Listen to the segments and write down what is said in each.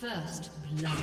First blood.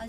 A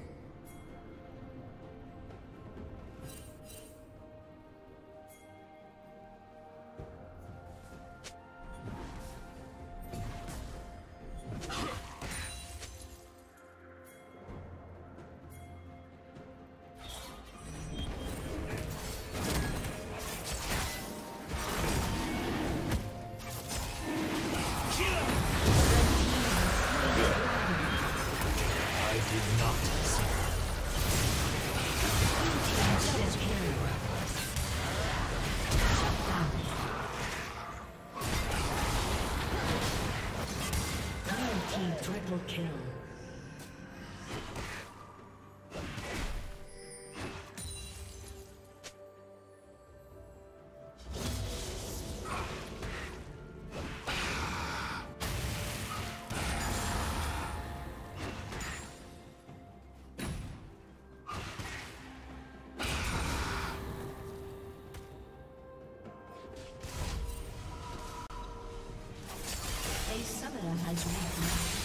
Kill. A summoner has reconnected.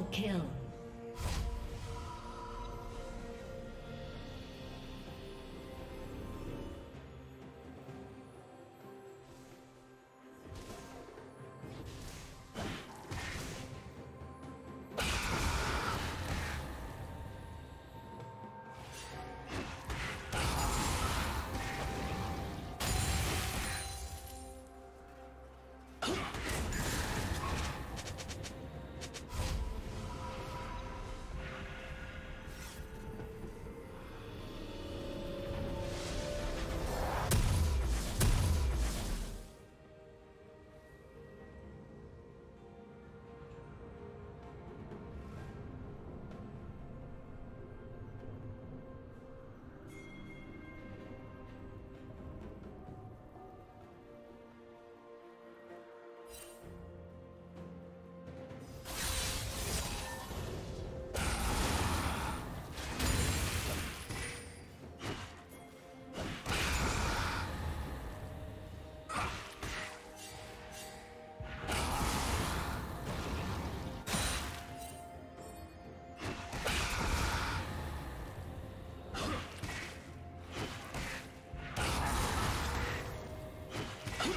Double kill.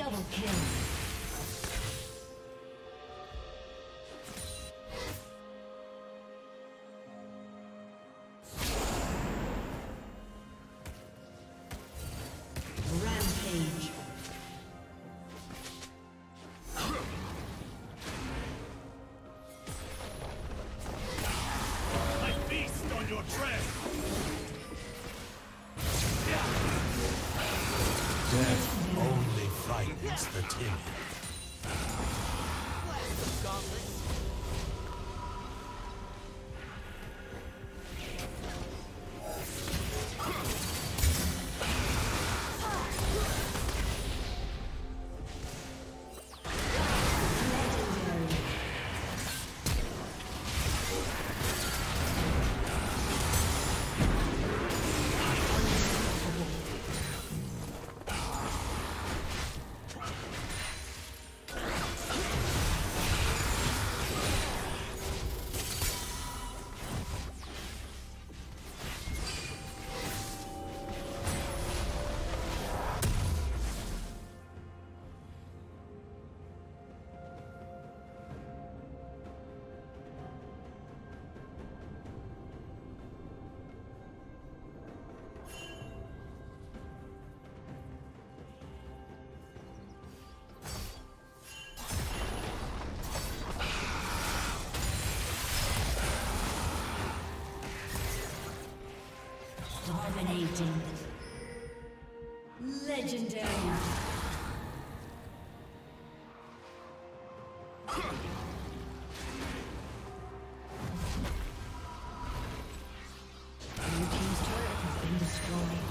Double kill. Rampage. I feast on your tread. Death only frightens the timid. Dominating. Legendary. Blue team's turret has been destroyed.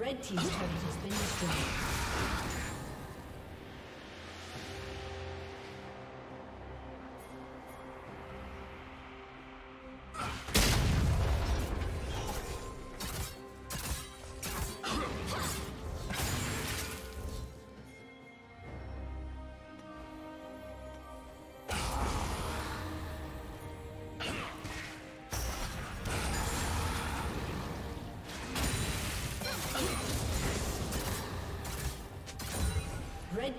Red team's turret has been destroyed. Red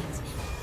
Blue team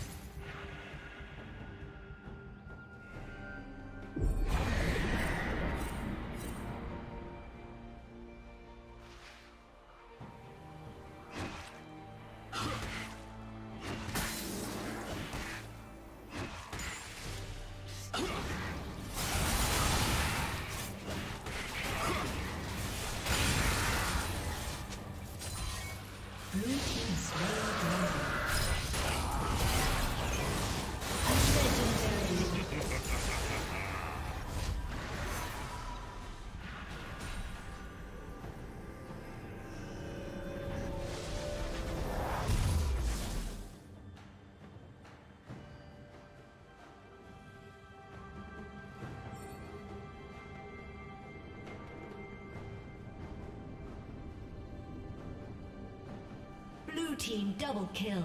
Blue team double kill.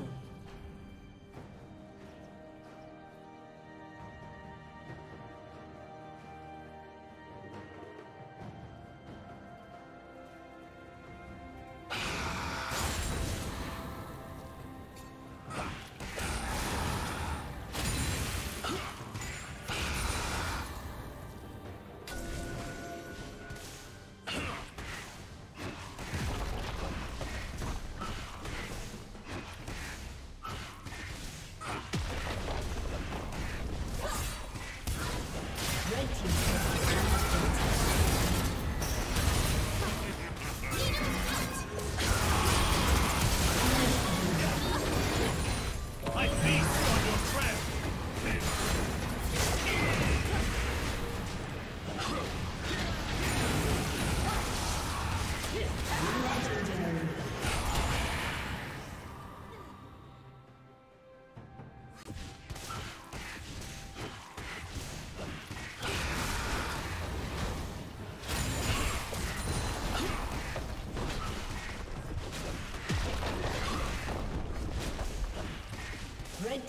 Red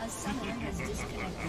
A summoner has disconnected.